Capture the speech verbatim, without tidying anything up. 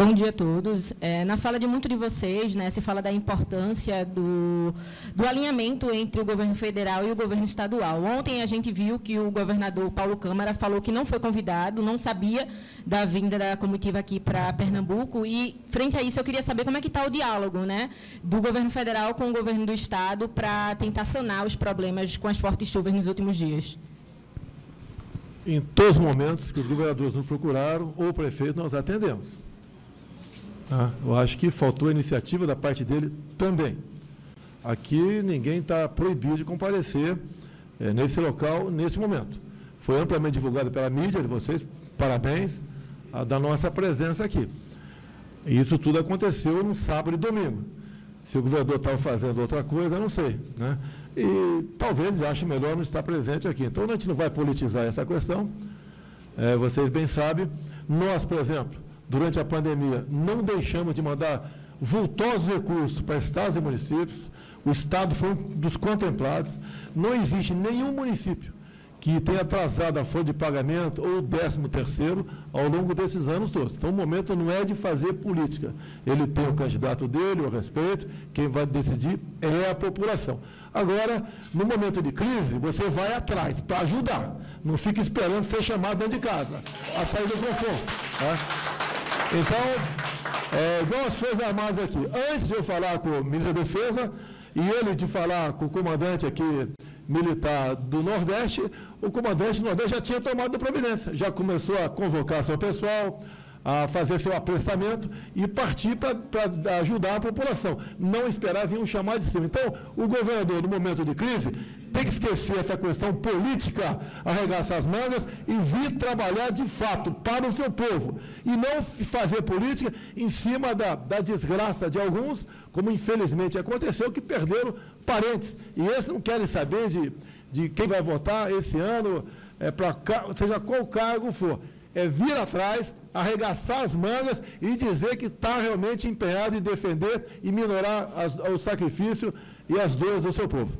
Bom dia a todos. É, na fala de muito de vocês, né, se fala da importância do, do alinhamento entre o governo federal e o governo estadual. Ontem a gente viu que o governador Paulo Câmara falou que não foi convidado, não sabia da vinda da comitiva aqui para Pernambuco. E, frente a isso, eu queria saber como é que está o diálogo, né, do governo federal com o governo do estado para tentar sanar os problemas com as fortes chuvas nos últimos dias. Em todos os momentos que os governadores nos procuraram, ou o prefeito, nós atendemos. Ah, eu acho que faltou a iniciativa da parte dele também. Aqui ninguém está proibido de comparecer é, nesse local, nesse momento. Foi amplamente divulgado pela mídia de vocês, parabéns, a, da nossa presença aqui. E isso tudo aconteceu no sábado e domingo. Se o governador estava fazendo outra coisa, eu não sei, né? E talvez ache melhor não estar presente aqui. Então, a gente não vai politizar essa questão, é, vocês bem sabem. Nós, por exemplo, durante a pandemia, não deixamos de mandar vultosos recursos para estados e municípios, o estado foi um dos contemplados, não existe nenhum município que tenha atrasado a folha de pagamento ou o décimo terceiro ao longo desses anos todos. Então, o momento não é de fazer política. Ele tem o candidato dele, o respeito, quem vai decidir é a população. Agora, no momento de crise, você vai atrás para ajudar, não fica esperando ser chamado dentro de casa, a sair do conforto. Tá? Então, é, igual as Forças Armadas aqui, antes de eu falar com o ministro da Defesa e ele de falar com o comandante aqui militar do Nordeste, o comandante do Nordeste já tinha tomado a providência, já começou a convocar seu pessoal, a fazer seu aprestamento e partir para ajudar a população, não esperar vir um chamado de cima. Então, o governador, no momento de crise, tem que esquecer essa questão política, arregaçar as mangas e vir trabalhar de fato para o seu povo. E não fazer política em cima da, da desgraça de alguns, como infelizmente aconteceu, que perderam parentes. E eles não querem saber de, de quem vai votar esse ano, é, pra, seja qual cargo for. É vir atrás, arregaçar as mangas e dizer que está realmente empenhado em defender e minorar as, o sacrifício e as dores do seu povo.